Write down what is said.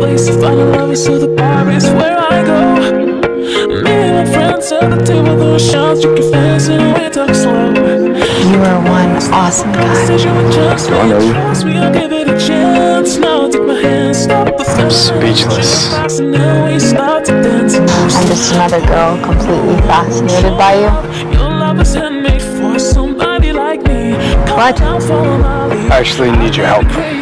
place to find a love, so the bar is where I go. Me and my friends at the table, those shots, you can fast and we talk slow. You are one awesome guy. We'll give it a chance. Now take my hand, stop the I'm speechless. I'm just another girl completely fascinated by you. Your love is handmade for somebody like me. What? I actually need your help.